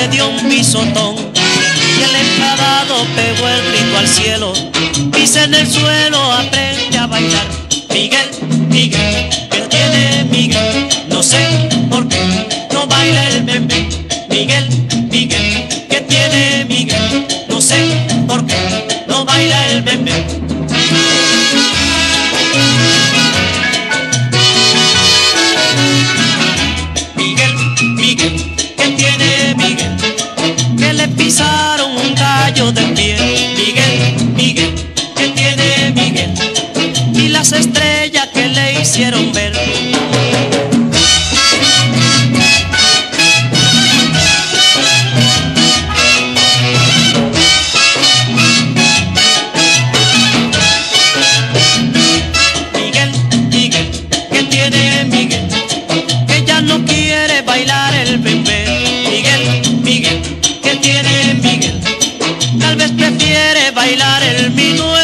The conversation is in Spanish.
le dio un pisotón y el enfadado pegó el grito al cielo. Pisa en el suelo, aprende a bailar. Miguel, Miguel, ¿qué tiene Miguel? No sé por qué no baila el bembé. Miguel, Miguel, ¿qué tiene Miguel? No sé por qué no baila el bembé. Pisaron un gallo del pie. Miguel, Miguel, ¿qué tiene Miguel? Y las estrellas que le hicieron ver. Miguel, Miguel, ¿qué tiene Miguel? Ella no quiere bailar el bembé. Miguel, Miguel, ¿qué tiene Miguel? Tal vez prefiere bailar el minué.